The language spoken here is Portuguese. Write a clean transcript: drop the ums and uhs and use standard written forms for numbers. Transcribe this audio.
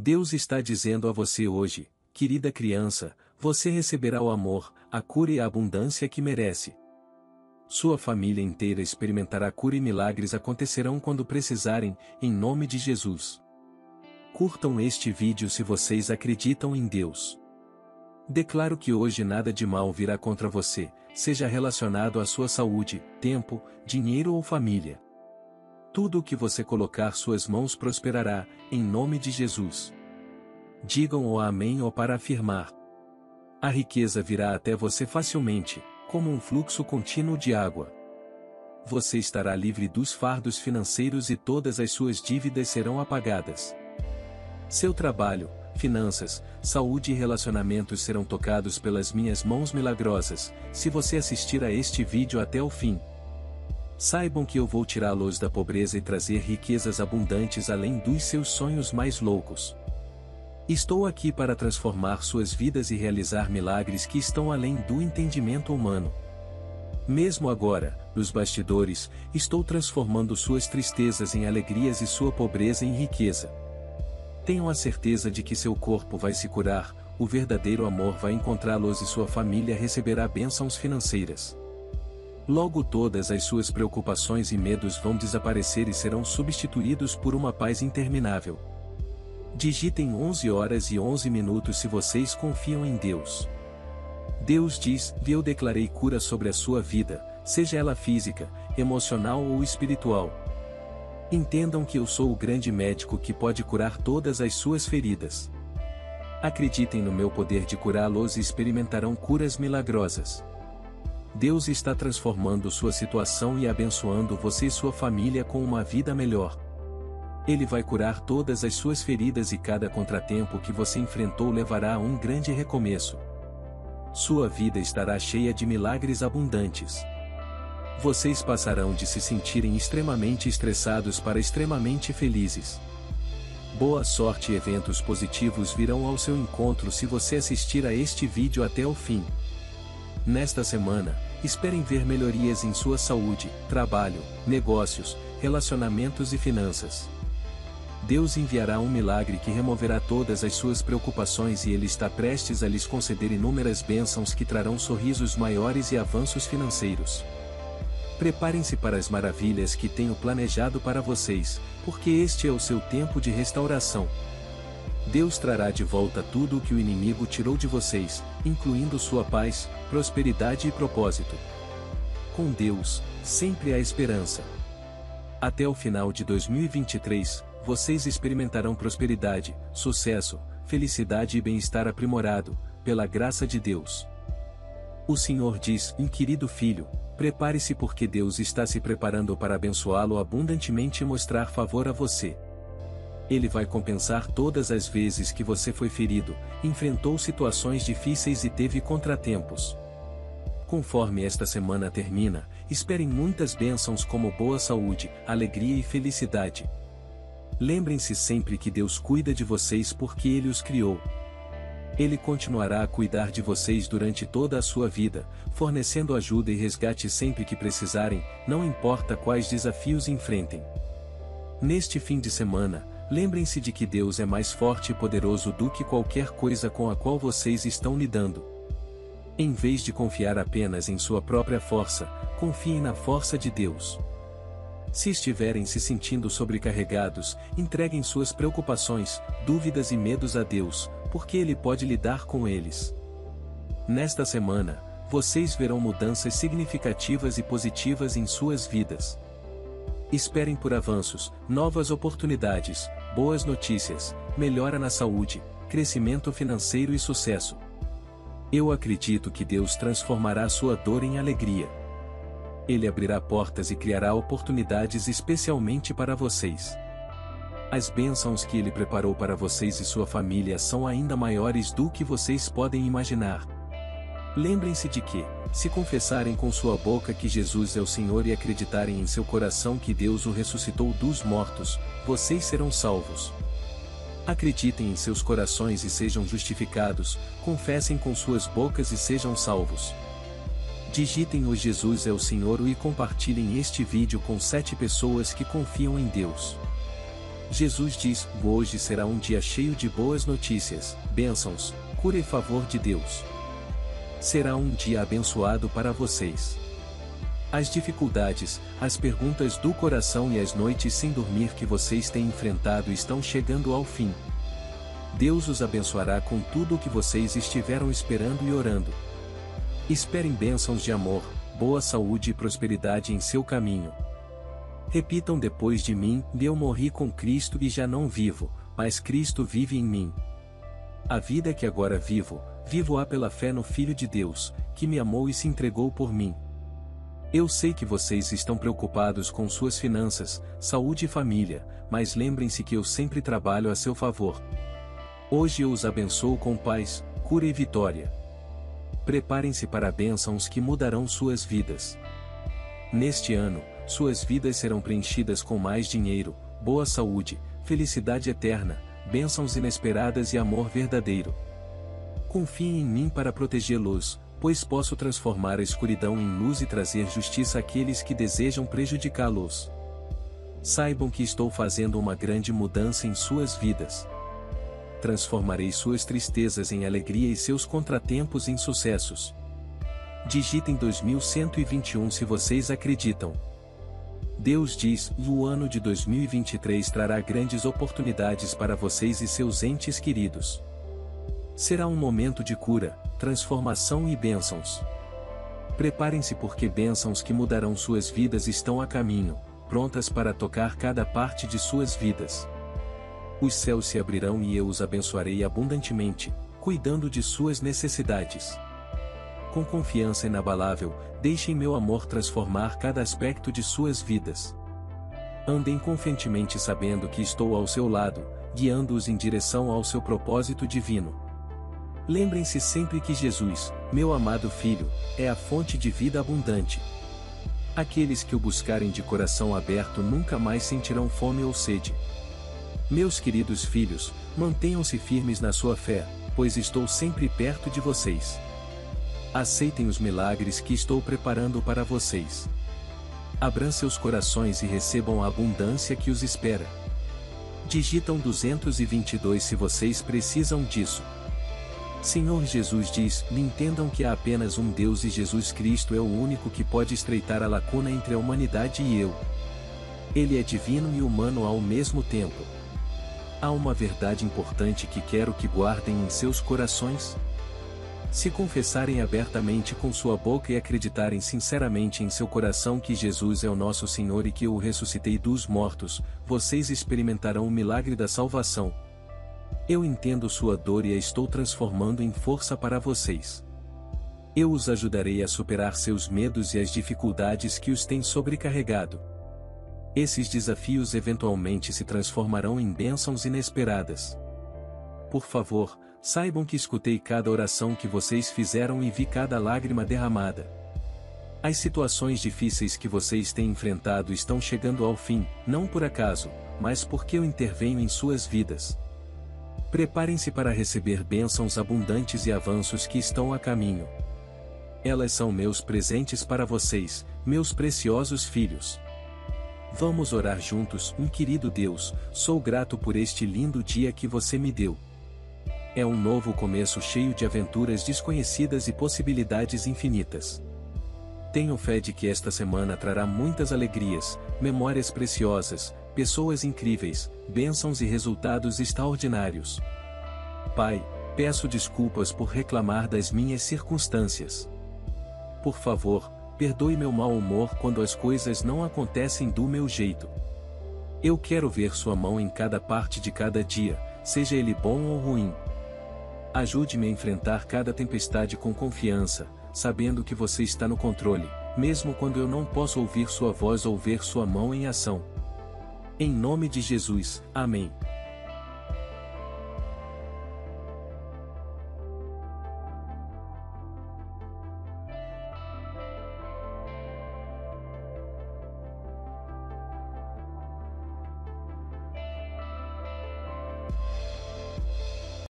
Deus está dizendo a você hoje, querida criança, você receberá o amor, a cura e a abundância que merece. Sua família inteira experimentará cura e milagres acontecerão quando precisarem, em nome de Jesus. Curtam este vídeo se vocês acreditam em Deus. Declaro que hoje nada de mal virá contra você, seja relacionado à sua saúde, tempo, dinheiro ou família. Tudo o que você colocar suas mãos prosperará, em nome de Jesus. Digam ou amém ou para afirmar. A riqueza virá até você facilmente, como um fluxo contínuo de água. Você estará livre dos fardos financeiros e todas as suas dívidas serão apagadas. Seu trabalho, finanças, saúde e relacionamentos serão tocados pelas minhas mãos milagrosas, se você assistir a este vídeo até o fim. Saibam que eu vou tirá-los da pobreza e trazer riquezas abundantes além dos seus sonhos mais loucos. Estou aqui para transformar suas vidas e realizar milagres que estão além do entendimento humano. Mesmo agora, nos bastidores, estou transformando suas tristezas em alegrias e sua pobreza em riqueza. Tenham a certeza de que seu corpo vai se curar, o verdadeiro amor vai encontrá-los e sua família receberá bênçãos financeiras. Logo todas as suas preocupações e medos vão desaparecer e serão substituídos por uma paz interminável. Digitem 11 horas e 11 minutos se vocês confiam em Deus. Deus diz, eu declarei cura sobre a sua vida, seja ela física, emocional ou espiritual. Entendam que eu sou o grande médico que pode curar todas as suas feridas. Acreditem no meu poder de curá-los e experimentarão curas milagrosas. Deus está transformando sua situação e abençoando você e sua família com uma vida melhor. Ele vai curar todas as suas feridas e cada contratempo que você enfrentou levará a um grande recomeço. Sua vida estará cheia de milagres abundantes. Vocês passarão de se sentirem extremamente estressados para extremamente felizes. Boa sorte e eventos positivos virão ao seu encontro se você assistir a este vídeo até o fim. Nesta semana, esperem ver melhorias em sua saúde, trabalho, negócios, relacionamentos e finanças. Deus enviará um milagre que removerá todas as suas preocupações e Ele está prestes a lhes conceder inúmeras bênçãos que trarão sorrisos maiores e avanços financeiros. Preparem-se para as maravilhas que tenho planejado para vocês, porque este é o seu tempo de restauração. Deus trará de volta tudo o que o inimigo tirou de vocês, incluindo sua paz, prosperidade e propósito. Com Deus, sempre há esperança. Até o final de 2023, vocês experimentarão prosperidade, sucesso, felicidade e bem-estar aprimorado, pela graça de Deus. O Senhor diz, querido filho, prepare-se porque Deus está se preparando para abençoá-lo abundantemente e mostrar favor a você. Ele vai compensar todas as vezes que você foi ferido, enfrentou situações difíceis e teve contratempos. Conforme esta semana termina, esperem muitas bênçãos como boa saúde, alegria e felicidade. Lembrem-se sempre que Deus cuida de vocês porque Ele os criou. Ele continuará a cuidar de vocês durante toda a sua vida, fornecendo ajuda e resgate sempre que precisarem, não importa quais desafios enfrentem. Neste fim de semana, lembrem-se de que Deus é mais forte e poderoso do que qualquer coisa com a qual vocês estão lidando. Em vez de confiar apenas em sua própria força, confiem na força de Deus. Se estiverem se sentindo sobrecarregados, entreguem suas preocupações, dúvidas e medos a Deus, porque Ele pode lidar com eles. Nesta semana, vocês verão mudanças significativas e positivas em suas vidas. Esperem por avanços, novas oportunidades, boas notícias, melhora na saúde, crescimento financeiro e sucesso. Eu acredito que Deus transformará sua dor em alegria. Ele abrirá portas e criará oportunidades especialmente para vocês. As bênçãos que Ele preparou para vocês e sua família são ainda maiores do que vocês podem imaginar. Lembrem-se de que, se confessarem com sua boca que Jesus é o Senhor e acreditarem em seu coração que Deus o ressuscitou dos mortos, vocês serão salvos. Acreditem em seus corações e sejam justificados, confessem com suas bocas e sejam salvos. Digitem o Jesus é o Senhor e compartilhem este vídeo com 7 pessoas que confiam em Deus. Jesus diz: hoje será um dia cheio de boas notícias, bênçãos, cura e favor de Deus. Será um dia abençoado para vocês. As dificuldades, as perguntas do coração e as noites sem dormir que vocês têm enfrentado estão chegando ao fim. Deus os abençoará com tudo o que vocês estiveram esperando e orando. Esperem bênçãos de amor, boa saúde e prosperidade em seu caminho. Repitam depois de mim: eu morri com Cristo e já não vivo, mas Cristo vive em mim. A vida que agora vivo, vivo-a pela fé no Filho de Deus, que me amou e se entregou por mim. Eu sei que vocês estão preocupados com suas finanças, saúde e família, mas lembrem-se que eu sempre trabalho a seu favor. Hoje eu os abençoo com paz, cura e vitória. Preparem-se para bênçãos que mudarão suas vidas. Neste ano, suas vidas serão preenchidas com mais dinheiro, boa saúde, felicidade eterna, bênçãos inesperadas e amor verdadeiro. Confiem em mim para protegê-los, pois posso transformar a escuridão em luz e trazer justiça àqueles que desejam prejudicá-los. Saibam que estou fazendo uma grande mudança em suas vidas. Transformarei suas tristezas em alegria e seus contratempos em sucessos. Digitem 2121 se vocês acreditam. Deus diz: o ano de 2023 trará grandes oportunidades para vocês e seus entes queridos. Será um momento de cura, transformação e bênçãos. Preparem-se porque bênçãos que mudarão suas vidas estão a caminho, prontas para tocar cada parte de suas vidas. Os céus se abrirão e eu os abençoarei abundantemente, cuidando de suas necessidades. Com confiança inabalável, deixem meu amor transformar cada aspecto de suas vidas. Andem confiantemente sabendo que estou ao seu lado, guiando-os em direção ao seu propósito divino. Lembrem-se sempre que Jesus, meu amado Filho, é a fonte de vida abundante. Aqueles que o buscarem de coração aberto nunca mais sentirão fome ou sede. Meus queridos filhos, mantenham-se firmes na sua fé, pois estou sempre perto de vocês. Aceitem os milagres que estou preparando para vocês. Abram seus corações e recebam a abundância que os espera. Digitam 222 se vocês precisam disso. Senhor Jesus diz: entendam que há apenas um Deus e Jesus Cristo é o único que pode estreitar a lacuna entre a humanidade e eu. Ele é divino e humano ao mesmo tempo. Há uma verdade importante que quero que guardem em seus corações. Se confessarem abertamente com sua boca e acreditarem sinceramente em seu coração que Jesus é o nosso Senhor e que eu o ressuscitei dos mortos, vocês experimentarão o milagre da salvação. Eu entendo sua dor e a estou transformando em força para vocês. Eu os ajudarei a superar seus medos e as dificuldades que os têm sobrecarregado. Esses desafios eventualmente se transformarão em bênçãos inesperadas. Por favor, saibam que escutei cada oração que vocês fizeram e vi cada lágrima derramada. As situações difíceis que vocês têm enfrentado estão chegando ao fim, não por acaso, mas porque eu intervenho em suas vidas. Preparem-se para receber bênçãos abundantes e avanços que estão a caminho. Elas são meus presentes para vocês, meus preciosos filhos. Vamos orar juntos. Querido Deus, sou grato por este lindo dia que você me deu. É um novo começo cheio de aventuras desconhecidas e possibilidades infinitas. Tenho fé de que esta semana trará muitas alegrias, memórias preciosas, pessoas incríveis, bênçãos e resultados extraordinários. Pai, peço desculpas por reclamar das minhas circunstâncias. Por favor, perdoe meu mau humor quando as coisas não acontecem do meu jeito. Eu quero ver sua mão em cada parte de cada dia, seja ele bom ou ruim. Ajude-me a enfrentar cada tempestade com confiança, sabendo que você está no controle, mesmo quando eu não posso ouvir sua voz ou ver sua mão em ação. Em nome de Jesus, amém.